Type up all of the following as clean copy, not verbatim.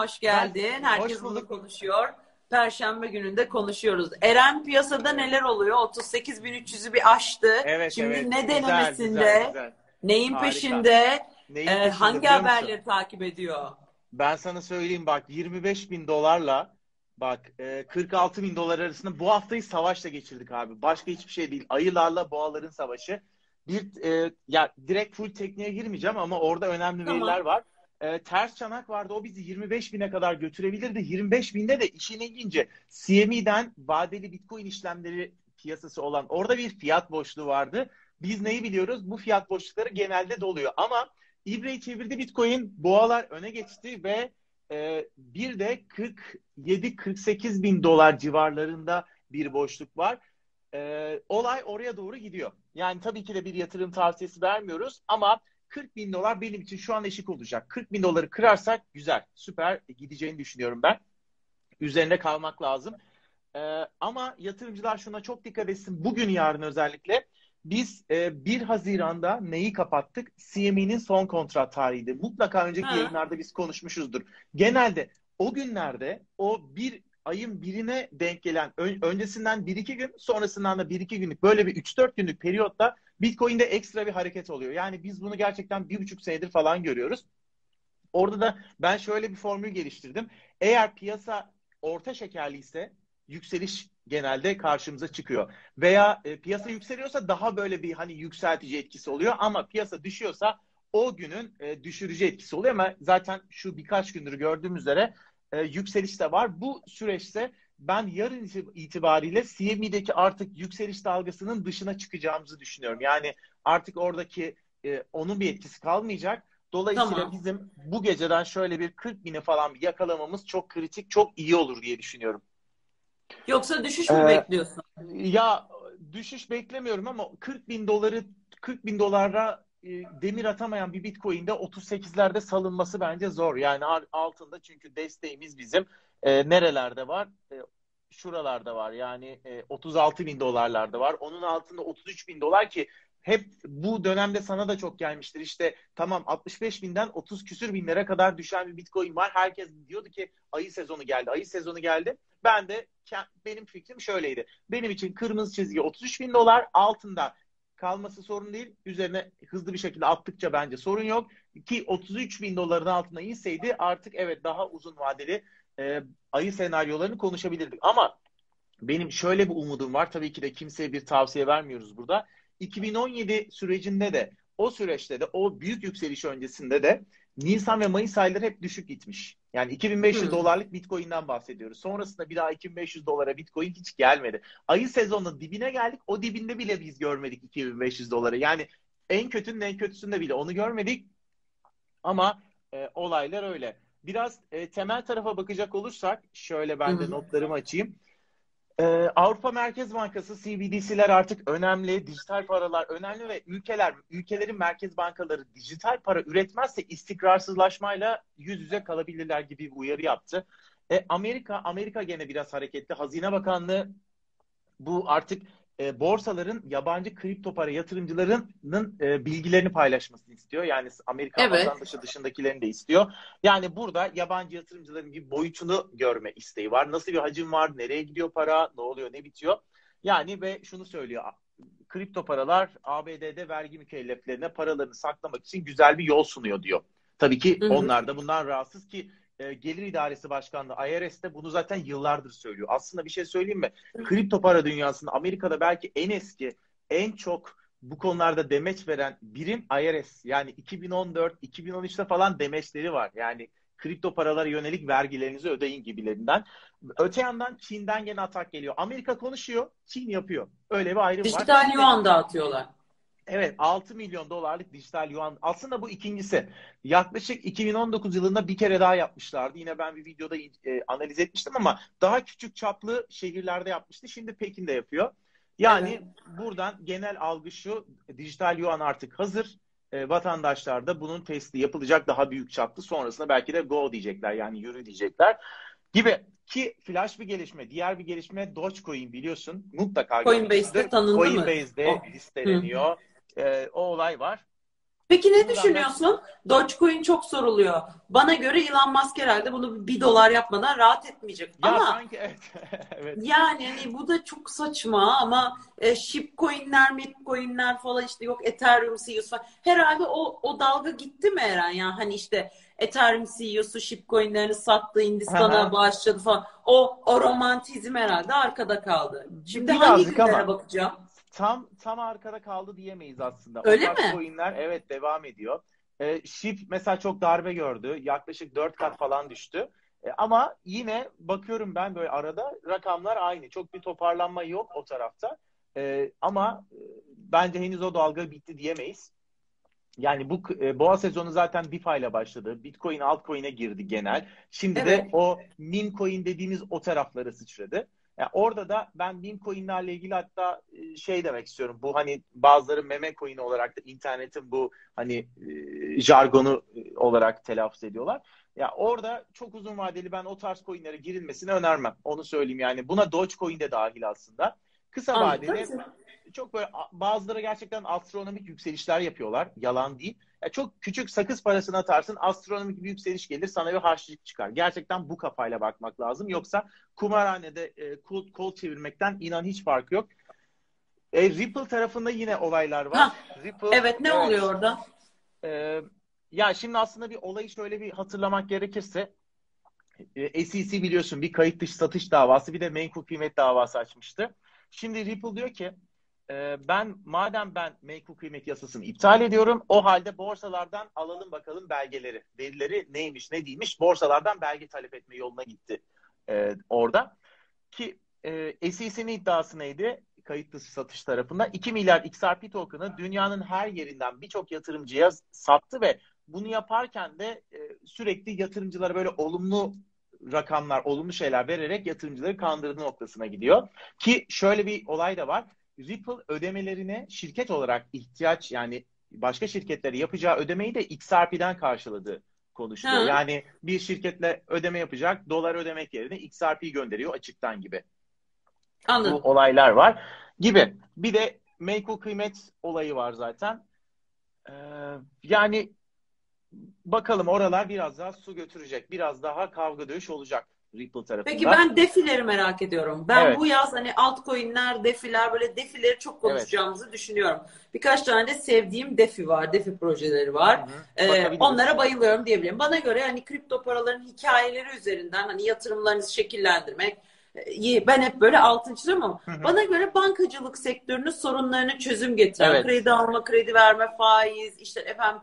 hoş geldin. Herkes bunu konuşuyor. Perşembe gününde konuşuyoruz. Eren, piyasada neler oluyor? 38.300'ü bir aştı. Evet, şimdi evet, ne denemesinde, güzel. Neyin harika. Peşinde, neyin peşinde, hangi haberleri takip ediyor? Ben sana söyleyeyim bak, 25.000 dolarla bak 46.000 dolar arasında bu haftayı savaşla geçirdik abi. Başka hiçbir şey değil. Ayılarla boğaların savaşı. Bir ya direkt full tekniğe girmeyeceğim ama orada önemli veriler var. Ters çanak vardı. O bizi 25.000'e kadar götürebilirdi. 25.000'de de işine gince CME'den vadeli Bitcoin işlemleri piyasası olan orada bir fiyat boşluğu vardı. Biz neyi biliyoruz? Bu fiyat boşlukları genelde doluyor. Ama İbre'yi çevirdi Bitcoin. Boğalar öne geçti ve bir de 47-48.000 dolar civarlarında bir boşluk var. Olay oraya doğru gidiyor. Yani tabii ki de bir yatırım tavsiyesi vermiyoruz ama 40.000 dolar benim için şu an eşik olacak. 40.000 doları kırarsak güzel, süper gideceğini düşünüyorum ben. Üzerinde kalmak lazım. Ama yatırımcılar şuna çok dikkat etsin. Bugün yarın özellikle biz 1 Haziran'da neyi kapattık? CME'nin son kontrat tarihiydi. Mutlaka önceki yayınlarda biz konuşmuşuzdur. Genelde o günlerde o bir ayın birine denk gelen öncesinden 1-2 gün sonrasından da 1-2 günlük böyle bir 3-4 günlük periyotta Bitcoin'de ekstra bir hareket oluyor. Yani biz bunu gerçekten 1,5 senedir falan görüyoruz. Orada da ben şöyle bir formül geliştirdim. Eğer piyasa orta şekerliyse yükseliş genelde karşımıza çıkıyor. Veya piyasa yükseliyorsa daha böyle bir hani yükseltici etkisi oluyor ama piyasa düşüyorsa o günün düşürücü etkisi oluyor ama zaten şu birkaç gündür gördüğümüz üzere yükseliş de var. Bu süreçte ben yarın itibariyle CME'deki artık yükseliş dalgasının dışına çıkacağımızı düşünüyorum. Yani artık oradaki onun bir etkisi kalmayacak. Dolayısıyla bizim bu geceden şöyle bir 40.000'i falan yakalamamız çok kritik, çok iyi olur diye düşünüyorum. Yoksa düşüş mü bekliyorsun? Ya düşüş beklemiyorum ama 40.000 dolara demir atamayan bir Bitcoin'de 38'lerde salınması bence zor. Yani altında çünkü desteğimiz bizim nerelerde var? Şuralarda var. Yani 36.000 dolarlarda var. Onun altında 33.000 dolar ki hep bu dönemde sana da çok gelmiştir. İşte tamam 65.000'den 30 küsür binlere kadar düşen bir Bitcoin var. Herkes diyordu ki ayı sezonu geldi. Ayı sezonu geldi. Ben de benim fikrim şöyleydi. Benim için kırmızı çizgi 33.000 dolar altında kalması sorun değil. Üzerine hızlı bir şekilde attıkça bence sorun yok. Ki 33.000 doların altına inseydi artık evet daha uzun vadeli ayı senaryolarını konuşabilirdik. Ama benim şöyle bir umudum var. Tabii ki de kimseye bir tavsiye vermiyoruz burada. 2017 sürecinde de o süreçte de o büyük yükseliş öncesinde de Nisan ve Mayıs ayları hep düşük gitmiş. Yani 2500 dolarlık Bitcoin'den bahsediyoruz. Sonrasında bir daha 2500 dolara Bitcoin hiç gelmedi. Ayı sezonunun dibine geldik. O dibinde bile biz görmedik 2500 doları. Yani en kötünün en kötüsünde bile onu görmedik. Ama olaylar öyle. Biraz temel tarafa bakacak olursak şöyle ben de notlarımı açayım. Avrupa Merkez Bankası CBDC'ler artık önemli, dijital paralar önemli ve ülkelerin merkez bankaları dijital para üretmezse istikrarsızlaşmayla yüz yüze kalabilirler gibi bir uyarı yaptı. Amerika gene biraz hareketli. Hazine Bakanlığı bu artık borsaların yabancı kripto para yatırımcılarının bilgilerini paylaşmasını istiyor. Yani Amerika vatandaşı dışındakilerini de istiyor. Yani burada yabancı yatırımcıların bir boyutunu görme isteği var. Nasıl bir hacim var? Nereye gidiyor para? Ne oluyor? Ne bitiyor? Yani ve şunu söylüyor. Kripto paralar ABD'de vergi mükelleflerine paralarını saklamak için güzel bir yol sunuyor diyor. Tabii ki onlar da bundan rahatsız ki Gelir İdaresi Başkanlığı IRS de bunu zaten yıllardır söylüyor. Aslında bir şey söyleyeyim mi? Kripto para dünyasında Amerika'da belki en eski, en çok bu konularda demeç veren birim IRS. Yani 2014, 2013'te falan demeçleri var. Yani kripto paralara yönelik vergilerinizi ödeyin gibilerinden. Öte yandan Çin'den gene atak geliyor. Amerika konuşuyor, Çin yapıyor. Öyle bir ayrım var. Dijital yuan dağıtıyorlar. Evet, 6 milyon dolarlık dijital yuan. Aslında bu ikincisi. Yaklaşık 2019 yılında bir kere daha yapmışlardı. Yine ben bir videoda analiz etmiştim ama daha küçük çaplı şehirlerde yapmıştı. Şimdi Pekin'de yapıyor. Yani buradan genel algı şu, dijital yuan artık hazır. Vatandaşlarda bunun testi yapılacak daha büyük çaplı. Sonrasında belki de go diyecekler, yani yürü diyecekler gibi. Ki flash bir gelişme, diğer bir gelişme Dogecoin biliyorsun. Mutlaka Coinbase'de tanındı mı? Coinbase'de listeleniyor. O olay var. Peki ne düşünüyorsun? Dogecoin çok soruluyor. Bana göre Elon Musk herhalde bunu $1 yapmadan rahat etmeyecek. Ya ama sanki, evet. Evet. Yani hani bu da çok saçma ama Shib coinler, Matic coinler falan işte yok Ethereum CEO'su falan. Herhalde o dalga gitti mi Eren? Yani hani işte Ethereum CEO'su Shib coinlerini sattı, Hindistan'a bağışladı falan. O romantizm herhalde arkada kaldı. Şimdi hangi günlere bakacağım? Tam arkada kaldı diyemeyiz aslında. Öyle mi? Coinler evet devam ediyor. Shib mesela çok darbe gördü. Yaklaşık 4 kat falan düştü. Ama yine bakıyorum ben böyle arada rakamlar aynı. Çok bir toparlanma yok o tarafta. Ama bence henüz o dalga bitti diyemeyiz. Yani bu boğa sezonu zaten DeFi ile başladı. Bitcoin altcoin'e girdi genel. Şimdi evet. De o meme coin dediğimiz o taraflara sıçradı. Yani orada da ben meme coinlerle ilgili hatta şey demek istiyorum. Bu hani bazıları meme coin olarak da internetin bu hani jargonu olarak telaffuz ediyorlar. Ya orada çok uzun vadeli ben o tarz coinlere girilmesini önermem. Onu söyleyeyim yani. Buna Dogecoin de dahil aslında. Kısa vadeli çok böyle bazıları gerçekten astronomik yükselişler yapıyorlar. Yalan değil. Yani çok küçük sakız parasına atarsın, astronomik bir yükseliş gelir, sana bir harçlık çıkar. Gerçekten bu kafayla bakmak lazım. Yoksa kumarhanede kol çevirmekten inan hiç farkı yok. Ripple tarafında yine olaylar var. Ripple, evet, ne oluyor orada? Ya şimdi aslında bir olayı şöyle bir hatırlamak gerekirse, SEC biliyorsun bir kayıt dışı satış davası, bir de menkul kıymet davası açmıştı. Şimdi Ripple diyor ki, madem ben menkul kıymet yasasını iptal ediyorum, o halde borsalardan alalım bakalım belgeleri. Verileri neymiş ne değilmiş, borsalardan belge talep etme yoluna gitti orada. Ki SEC'nin iddiası neydi? Kayıt dışı satış tarafında 2 milyar XRP token'ı dünyanın her yerinden birçok yatırımcıya sattı ve bunu yaparken de sürekli yatırımcılara böyle olumlu rakamlar, olumlu şeyler vererek yatırımcıları kandırdığı noktasına gidiyor. Ki şöyle bir olay da var. Ripple ödemelerine şirket olarak ihtiyaç, yani başka şirketlere yapacağı ödemeyi de XRP'den karşıladığı konuşuluyor. Yani bir şirketle ödeme yapacak, dolar ödemek yerine XRP'yi gönderiyor açıktan gibi. Anladım. Bu olaylar var gibi. Bir de menkul kıymet olayı var zaten. Yani bakalım oralar biraz daha su götürecek. Biraz daha kavga dövüş olacak. Ripple tarafından. Peki ben defileri merak ediyorum. Ben evet. Bu yaz hani altcoin'ler, defiler, böyle defileri çok konuşacağımızı düşünüyorum. Birkaç tane de sevdiğim defi var. Defi projeleri var. Onlara bayılıyorum diyebilirim. Bana göre hani kripto paraların hikayeleri üzerinden hani yatırımlarınızı şekillendirmek. Ben hep böyle altın çiziyorum ama bana göre bankacılık sektörünün sorunlarına çözüm getiren, kredi alma, kredi verme, faiz, işte efendim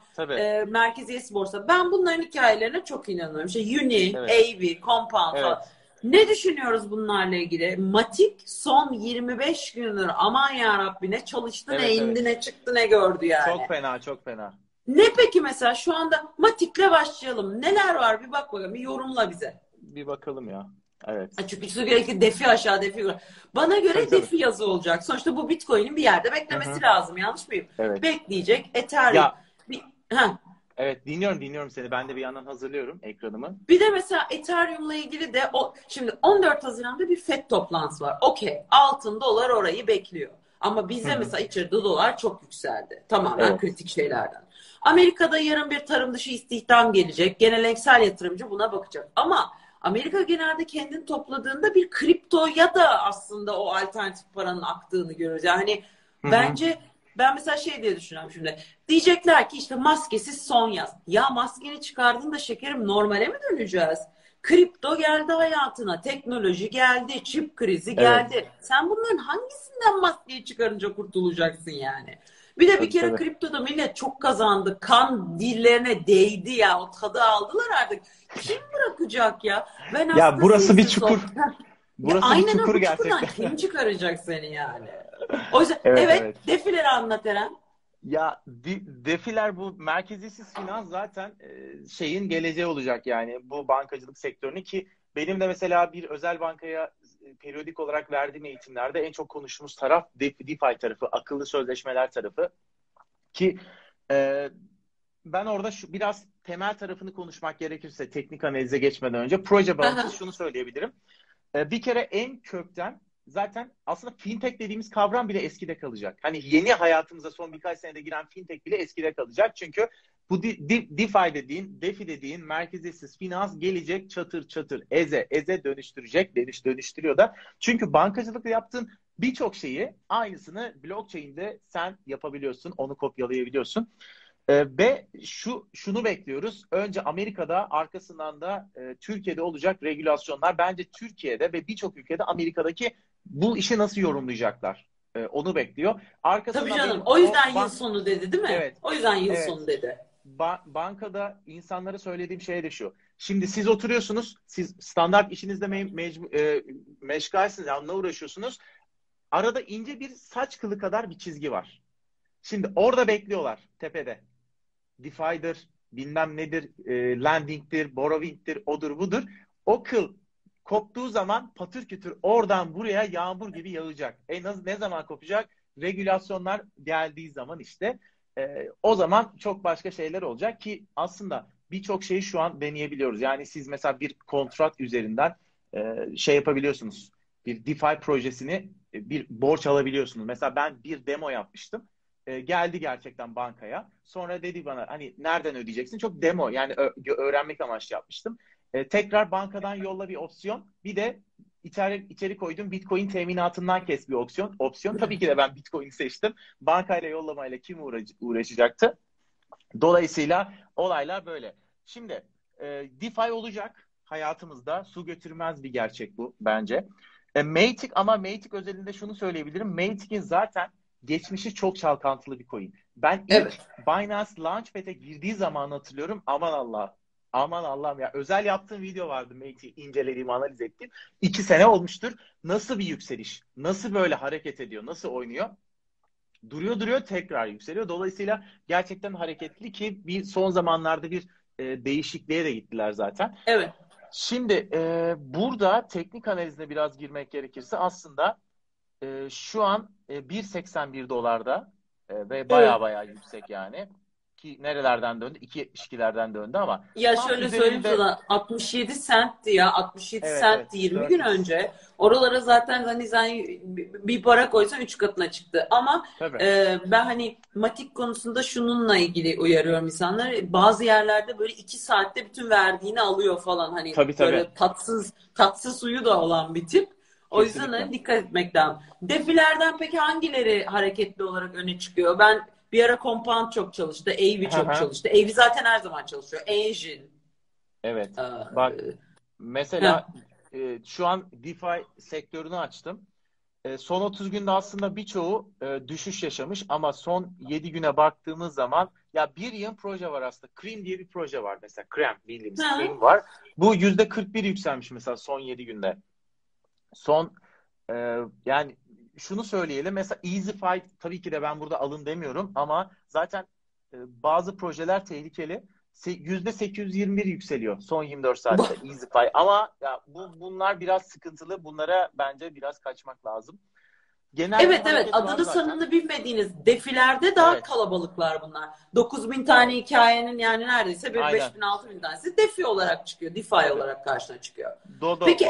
merkeziyetsiz borsa. Ben bunların hikayelerine çok inanıyorum. İşte Uni, Aave, Compound falan. Ne düşünüyoruz bunlarla ilgili? Matic son 25 gündür aman yarabbim ne çalıştı, ne indi, ne çıktı, ne gördü yani. Çok fena, çok fena. Ne peki mesela şu anda Matic'le başlayalım. Neler var bir bak bakalım, bir yorumla bize. Bir bakalım ya. Evet. Çünkü su gerekli defi aşağı defi yukarı. Bana göre defi yazı olacak. Sonuçta bu Bitcoin'in bir yerde beklemesi lazım. Yanlış mıyım? Evet. Bekleyecek. Ethereum. Evet, dinliyorum seni. Ben de bir yandan hazırlıyorum ekranımı. Bir de mesela Ethereum'la ilgili de şimdi 14 Haziran'da bir FED toplantısı var. Okey. Altın, dolar orayı bekliyor. Ama bizde mesela içeride dolar çok yükseldi. Tamamen kritik şeylerden. Amerika'da yarın bir tarım dışı istihdam gelecek. Geleneksel yatırımcı buna bakacak. Ama Amerika genelde kendini topladığında bir kriptoya da aslında o alternatif paranın aktığını görüyoruz. Yani hani bence ben mesela şey diye düşünüyorum şimdi. Diyecekler ki işte maskesiz son yaz. Ya maskeni çıkardın da şekerim normale mi döneceğiz? Kripto geldi hayatına, teknoloji geldi, çip krizi geldi. Evet. Sen bunların hangisinden maskeyi çıkarınca kurtulacaksın yani? Bir de bir kere kriptoda millet çok kazandı. Kan dillerine değdi ya. O tadı aldılar artık. Kim bırakacak ya? Ben ya burası bir çukur. Burası bir çukur gerçekten. Aynen, bu çukurdan kim çıkaracak seni yani? O yüzden defileri anlat Eren. Ya defiler bu merkezisiz finans zaten şeyin geleceği olacak yani. Bu bankacılık sektörünü ki benim de mesela bir özel bankaya periyodik olarak verdiğim eğitimlerde en çok konuştuğumuz taraf DeFi tarafı, akıllı sözleşmeler tarafı ki ben orada biraz temel tarafını konuşmak gerekirse teknik analize geçmeden önce proje bağımsız şunu söyleyebilirim. Bir kere en kökten zaten aslında fintech dediğimiz kavram bile eskide kalacak. Hani yeni hayatımıza son birkaç senede giren fintech bile eskide kalacak. Çünkü bu DeFi dediğin, DeFi dediğin merkeziyetsiz finans gelecek çatır çatır, eze dönüştürecek, dönüştürüyor da. Çünkü bankacılıkla yaptığın birçok şeyi, aynısını blockchain'de sen yapabiliyorsun, onu kopyalayabiliyorsun. Ve şunu bekliyoruz. Önce Amerika'da, arkasından da Türkiye'de olacak regülasyonlar. Bence Türkiye'de ve birçok ülkede Amerika'daki bu işi nasıl yorumlayacaklar? Onu bekliyor. Arkasından tabii canım. O yüzden yıl sonu dedi, değil mi? Evet. O yüzden yıl sonu dedi. Bankada insanlara söylediğim şey de şu. Şimdi siz oturuyorsunuz. Siz standart işinizde meşgalsiniz. Onunla uğraşıyorsunuz. Arada ince bir saç kılı kadar bir çizgi var. Şimdi orada bekliyorlar tepede. DeFi'dir, bilmem nedir, lending'dir, borrowing'dir, odur budur. O kıl koptuğu zaman patır kütür oradan buraya yağmur gibi yağacak. Ne zaman kopacak? Regülasyonlar geldiği zaman işte. O zaman çok başka şeyler olacak ki aslında birçok şeyi şu an deneyebiliyoruz. Yani siz mesela bir kontrat üzerinden şey yapabiliyorsunuz. Bir DeFi projesini bir borç alabiliyorsunuz. Mesela ben bir demo yapmıştım. Geldi gerçekten bankaya. Sonra dedi bana hani nereden ödeyeceksin? Çok demo yani öğrenmek amaçlı yapmıştım. Tekrar bankadan yolla bir opsiyon. Bir de içeri koyduğum Bitcoin teminatından kes bir opsiyon. Tabii ki de ben Bitcoin'i seçtim. Bankayla yollamayla kim uğraşacaktı? Dolayısıyla olaylar böyle. Şimdi DeFi olacak hayatımızda. Su götürmez bir gerçek bu bence. Matic ama Matic özelinde şunu söyleyebilirim. Matic'in zaten geçmişi çok çalkantılı bir coin. Ben ilk Binance Launchpad'e girdiği zaman hatırlıyorum. Aman Allah. Aman Allah'ım ya. Özel yaptığım video vardı. Matic'i incelediğim, analiz ettiğim. 2 sene olmuştur. Nasıl bir yükseliş? Nasıl böyle hareket ediyor? Nasıl oynuyor? Duruyor tekrar yükseliyor. Dolayısıyla gerçekten hareketli ki bir son zamanlarda bir değişikliğe de gittiler zaten. Evet. Şimdi burada teknik analizine biraz girmek gerekirse aslında şu an $1.81'da ve baya yüksek yani. Ki nerelerden döndü? 2.72'lerden döndü ama. Ya şöyle üzerinde... söyleyeyim sana 67 centti ya. 67 centti 20 gün önce. Oralara zaten hani sen bir para koysan 3 katına çıktı. Ama ben hani Matic konusunda şununla ilgili uyarıyorum insanları. Bazı yerlerde böyle 2 saatte bütün verdiğini alıyor falan. Hani böyle tatsız suyu da olan bir tip. O yüzden hani dikkat etmek lazım. DeFi'lerden peki hangileri hareketli olarak öne çıkıyor? Ben bir ara Compound çok çalıştı. Aave çok çalıştı. Aave zaten her zaman çalışıyor. Engine. Evet. Bak mesela şu an DeFi sektörünü açtım. Son 30 günde aslında birçoğu düşüş yaşamış ama son 7 güne baktığımız zaman ya bir yıl proje var aslında. CREAM diye bir proje var mesela. CREAM bildiğimiz CREAM var. Bu %41 yükselmiş mesela son 7 günde. Son yani şunu söyleyelim mesela EasyFi tabii ki de ben burada alın demiyorum ama zaten bazı projeler tehlikeli. %821 yükseliyor son 24 saatte EasyFi ama ya bunlar biraz sıkıntılı. Bunlara bence biraz kaçmak lazım. Genel adını sanını bilmediğiniz defilerde daha kalabalıklar bunlar. 9.000 tane hikayenin yani neredeyse 5.000-6.000 tanesi defi olarak çıkıyor. DeFi olarak karşına çıkıyor. Peki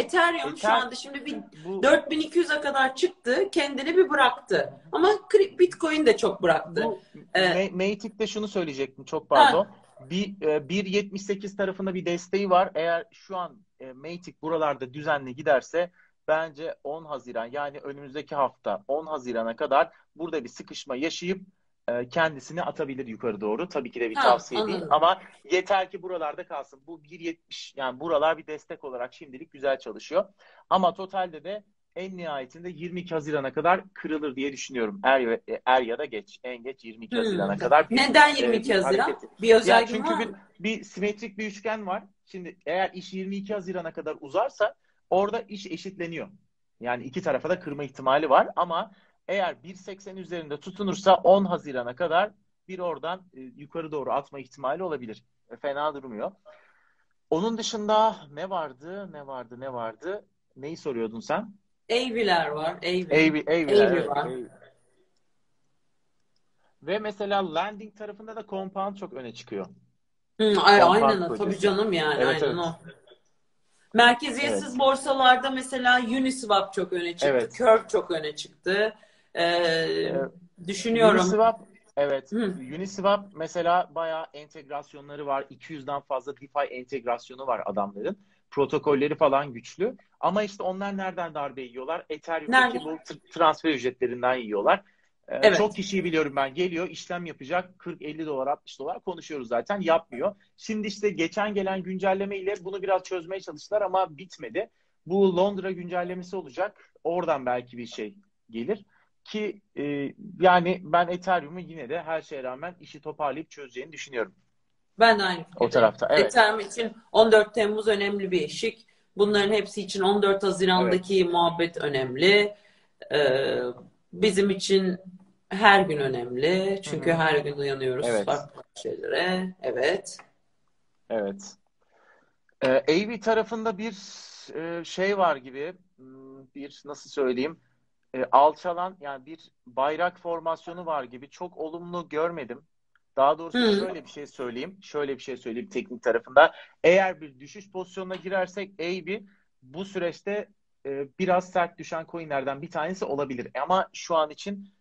Ethereum şu anda şimdi 4.200'e kadar çıktı. Kendini bir bıraktı. Ama Bitcoin de çok bıraktı. Matic'te şunu söyleyecektim. Çok pardon. 1.78 tarafında bir desteği var. Eğer şu an Matic buralarda düzenli giderse bence 10 Haziran yani önümüzdeki hafta 10 Haziran'a kadar burada bir sıkışma yaşayıp kendisini atabilir yukarı doğru. Tabii ki de bir tavsiye değil ama yeter ki buralarda kalsın. Bu 1.70 yani buralar bir destek olarak şimdilik güzel çalışıyor. Ama totalde de en nihayetinde 22 Haziran'a kadar kırılır diye düşünüyorum. Er ya da geç. En geç 22 Haziran'a kadar. Neden 22 Haziran? Hareketi. Bir özel gün var mı? Bir simetrik bir üçgen var. Şimdi eğer iş 22 Haziran'a kadar uzarsa orada iş eşitleniyor. Yani iki tarafa da kırma ihtimali var ama eğer 1.80 üzerinde tutunursa 10 Haziran'a kadar bir oradan yukarı doğru atma ihtimali olabilir. Fena durmuyor. Onun dışında ne vardı? Neyi soruyordun sen? Avi'ler var. Avi var. Avi. Ve mesela landing tarafında da Compound çok öne çıkıyor. Aynen tabii canım yani. Evet, aynen o. Merkeziyetsiz borsalarda mesela Uniswap çok öne çıktı. Evet. Curve çok öne çıktı. Düşünüyorum. Uniswap mesela bayağı entegrasyonları var. 200'den fazla DeFi entegrasyonu var adamların. Protokolleri falan güçlü. Ama işte onlar nereden darbe yiyorlar? Ethereum'daki bu transfer ücretlerinden yiyorlar. Evet. Çok kişiyi biliyorum ben. Geliyor, işlem yapacak. 40-50 dolar, 60 dolar konuşuyoruz zaten. Yapmıyor. Şimdi işte geçen gelen güncelleme ile bunu biraz çözmeye çalıştılar ama bitmedi. Bu Londra güncellemesi olacak. Oradan belki bir şey gelir. Ki yani ben Ethereum'u yine de her şeye rağmen işi toparlayıp çözeceğini düşünüyorum. Ben de aynı fikirdeyim. O tarafta, evet. Ethereum için 14 Temmuz önemli bir eşik. Bunların hepsi için 14 Haziran'daki muhabbet önemli. Bizim için her gün önemli. Çünkü her gün uyanıyoruz farklı şeylere. Evet. Aave tarafında bir şey var gibi. Bir nasıl söyleyeyim? Alçalan, yani bir bayrak formasyonu var gibi. Çok olumlu görmedim. Daha doğrusu şöyle bir şey söyleyeyim. Teknik tarafında. Eğer bir düşüş pozisyonuna girersek Aave bu süreçte biraz sert düşen coinlerden bir tanesi olabilir. Ama şu an için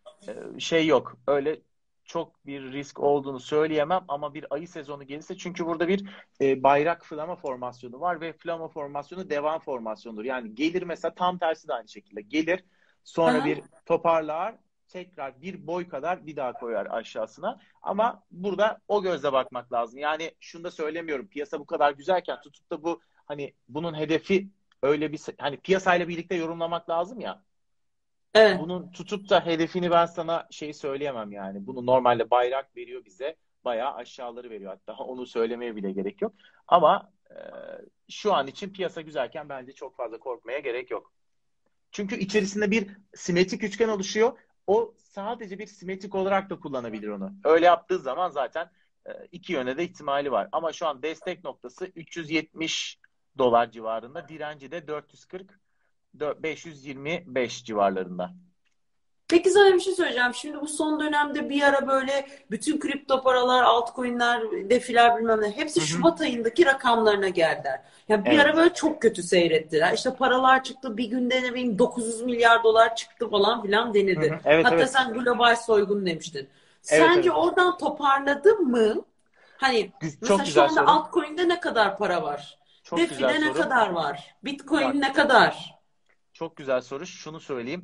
şey yok. Öyle çok bir risk olduğunu söyleyemem ama bir ayı sezonu gelirse, çünkü burada bir bayrak flama formasyonu var ve flama formasyonu devam formasyonudur. Yani gelir mesela, tam tersi de aynı şekilde gelir. Sonra bir toparlar, tekrar bir boy kadar bir daha koyar aşağısına. Ama burada o gözle bakmak lazım. Yani şunu da söylemiyorum. Piyasa bu kadar güzelken tutup da bu, hani bunun hedefi öyle bir, hani piyasayla birlikte yorumlamak lazım ya. Evet. Bunun tutup da hedefini ben sana şey söyleyemem yani. Bunu normalde bayrak veriyor bize. Bayağı aşağıları veriyor hatta. Onu söylemeye bile gerek yok. Ama şu an için piyasa güzelken bence çok fazla korkmaya gerek yok. Çünkü içerisinde bir simetrik üçgen oluşuyor. O sadece bir simetrik olarak da kullanabilir onu. Öyle yaptığı zaman zaten iki yöne de ihtimali var. Ama şu an destek noktası 370 dolar civarında. Direnci de 440-525 civarlarında. Peki sana bir şey söyleyeceğim. Şimdi bu son dönemde bir ara böyle bütün kripto paralar, altcoin'ler, defiler bilmem ne, hepsi Şubat ayındaki rakamlarına geldiler. Yani bir ara böyle çok kötü seyrettiler. İşte paralar çıktı, bir günde ne bileyim 900 milyar dolar çıktı falan filan denedi. Hatta sen global soygun demiştin. Sence oradan toparladın mı? Hani çok mesela şu anda sorun. Altcoin'de ne kadar para var? Defi'de ne kadar var? Bitcoin ne kadar? Çok güzel soru. Şunu söyleyeyim.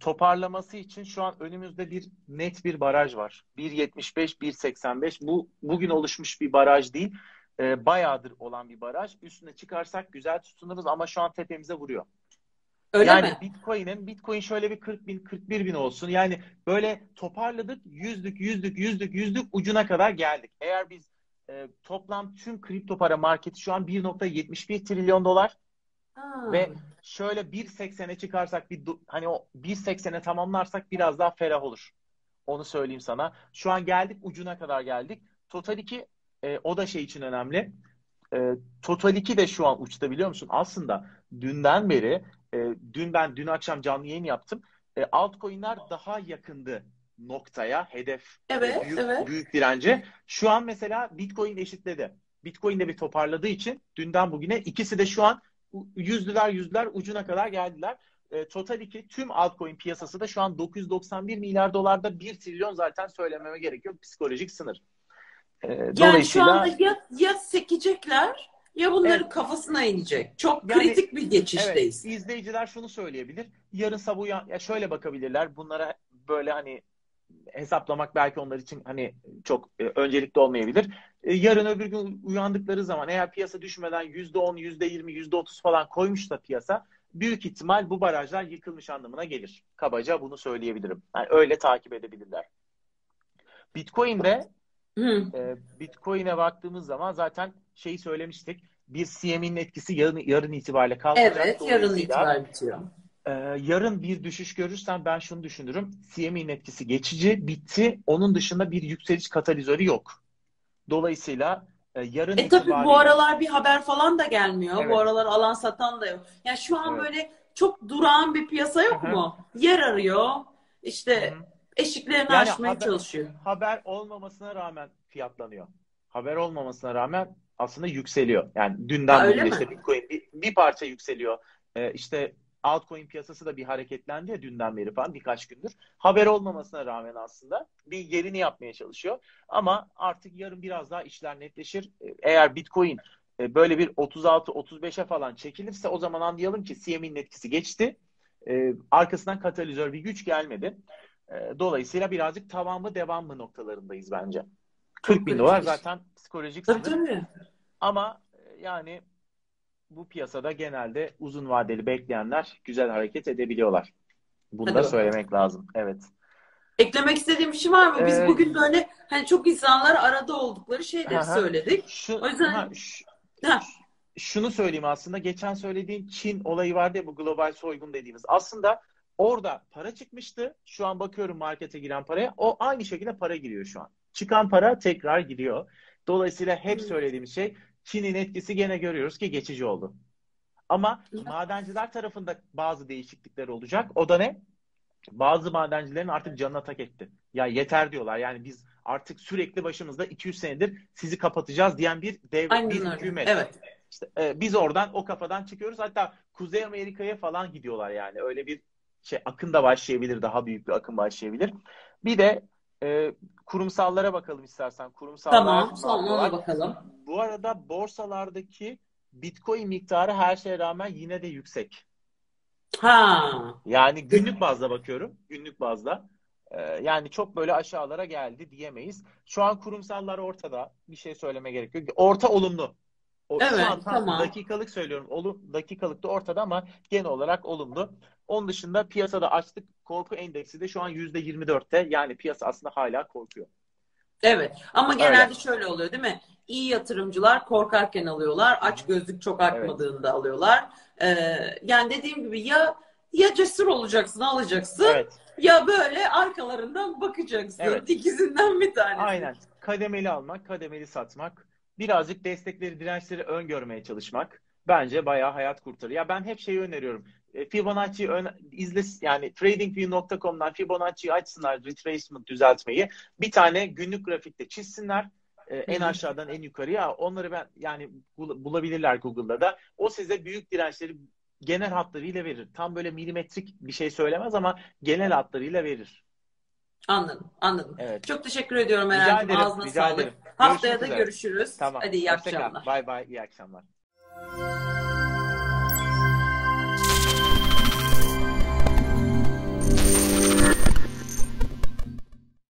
Toparlaması için şu an önümüzde bir net bir baraj var. 1.75, 1.85 bu bugün oluşmuş bir baraj değil. Bayağıdır olan bir baraj. Üstüne çıkarsak güzel tutunuruz ama şu an tepemize vuruyor. Öyle yani mi? Bitcoin şöyle bir 40 bin, 41 bin olsun. Yani böyle toparladık, yüzdük ucuna kadar geldik. Eğer biz toplam tüm kripto para marketi şu an 1.71 trilyon dolar ve şöyle 1.80'e çıkarsak, bir hani o 1.80'e tamamlarsak biraz daha ferah olur. Onu söyleyeyim sana. Şu an geldik, ucuna kadar geldik. Total 2 o da şey için önemli. Total 2 de şu an uçta, biliyor musun? Aslında dünden beri dün akşam canlı yayın yaptım. Altcoin'ler daha yakındı noktaya, hedef. Büyük dirence. Şu an mesela Bitcoin eşitledi. Bitcoin de bir toparladığı için dünden bugüne ikisi de şu an yüzdüler ucuna kadar geldiler. Total 2 tüm altcoin piyasası da şu an 991 milyar dolarda. 1 trilyon zaten söylememe gerek yok. Psikolojik sınır. Yani şu anda ya sekecekler ya bunların kafasına inecek. Çok kritik bir geçişteyiz. Evet, izleyiciler şunu söyleyebilir. Yarın sabah ya şöyle bakabilirler. Bunlara böyle hani hesaplamak belki onlar için hani çok öncelikli olmayabilir. Yarın öbür gün uyandıkları zaman eğer piyasa düşmeden %10, %20, %30 falan koymuş da piyasa, büyük ihtimal bu barajlar yıkılmış anlamına gelir. Kabaca bunu söyleyebilirim. Yani öyle takip edebilirler. Bitcoin'de Bitcoin'e baktığımız zaman zaten şeyi söylemiştik. Bir CME'nin etkisi yarın itibariyle kalkacak. Evet, yarın itibariyle bitiyor. Yarın bir düşüş görürsen ben şunu düşünürüm. CME'nin etkisi geçici, bitti. Onun dışında bir yükseliş katalizörü yok. Dolayısıyla yarın itibariyle... Tabii bu aralar bir haber falan da gelmiyor. Evet. Bu aralar alan satan da yok. Yani şu an böyle çok durağan bir piyasa yok mu? Yer arıyor. İşte eşiklerini aşmaya çalışıyor. Haber olmamasına rağmen fiyatlanıyor. aslında yükseliyor. Yani dünden bugüne işte Bitcoin bir parça yükseliyor. İşte altcoin piyasası da bir hareketlendi ya dünden beri falan, birkaç gündür. Haber olmamasına rağmen aslında bir yerini yapmaya çalışıyor. Ama artık yarın biraz daha işler netleşir. Eğer Bitcoin böyle bir 36-35'e falan çekilirse o zaman anlayalım ki CME'nin etkisi geçti. Arkasından katalizör bir güç gelmedi. Dolayısıyla birazcık tavan mı devam mı noktalarındayız bence. 40.000 dolar zaten psikolojik sınır. Ama yani bu piyasada genelde uzun vadeli bekleyenler güzel hareket edebiliyorlar. Bunu da söylemek lazım. Evet. Eklemek istediğim bir şey var mı? Biz bugün böyle hani çok insanlar arada oldukları şeyleri söyledik. O yüzden şunu söyleyeyim aslında. Geçen söylediğin Çin olayı vardı ya, bu global soygun dediğimiz. Aslında orada para çıkmıştı. Şu an bakıyorum markete giren paraya. O aynı şekilde para giriyor şu an. Çıkan para tekrar giriyor. Dolayısıyla hep söylediğimiz şey, Çin'in etkisi gene görüyoruz ki geçici oldu. Ama madenciler tarafında bazı değişiklikler olacak. O da ne? Bazı madencilerin artık canına tak etti. Ya yeter diyorlar. Yani biz artık sürekli başımızda 200 senedir sizi kapatacağız diyen bir devlet, bir hükümet. Evet. İşte, biz oradan, o kafadan çıkıyoruz. Hatta Kuzey Amerika'ya falan gidiyorlar yani. Öyle bir şey, akın da başlayabilir. Daha büyük bir akın başlayabilir. Bir de kurumsallara bakalım istersen. Kurumsallar, tamam, sonra bakalım. Bu arada borsalardaki Bitcoin miktarı her şeye rağmen yine de yüksek. Ha. Yani günlük bazda bakıyorum. Günlük bazda. Yani çok böyle aşağılara geldi diyemeyiz. Şu an kurumsallar ortada. Bir şey söyleme gerek yok. Orta olumlu. Evet, şu an tamam. Dakikalık söylüyorum. Dakikalık da ortada ama genel olarak olumlu. Onun dışında piyasada açtık. Korku endeksi de şu an %24'te. Yani piyasa aslında hala korkuyor. Evet. Ama genelde şöyle oluyor değil mi? İyi yatırımcılar korkarken alıyorlar. Aç gözlük çok artmadığında alıyorlar. Yani dediğim gibi ya cesur olacaksın, alacaksın. Evet. Ya böyle arkalarından bakacaksın. Evet. İkisinden bir tanesi. Aynen. Kademeli almak, kademeli satmak. Birazcık destekleri, dirençleri öngörmeye çalışmak bence bayağı hayat kurtarır. Ya ben hep şeyi öneriyorum. Fibonacci'yi yani TradingView.com'dan Fibonacci'yi açsınlar, retracement düzeltmeyi. Bir tane günlük grafikte çizsinler. En aşağıdan en yukarıya. Onları yani bulabilirler Google'da da. O size büyük dirençleri genel hatlarıyla verir. Tam böyle milimetrik bir şey söylemez ama genel hatlarıyla verir. Anladım, anladım. Evet. Çok teşekkür ediyorum herhalde. Ağzına sağlık. Haftaya da görüşürüz. Tamam. Hadi iyi akşamlar. Bay bay, iyi akşamlar.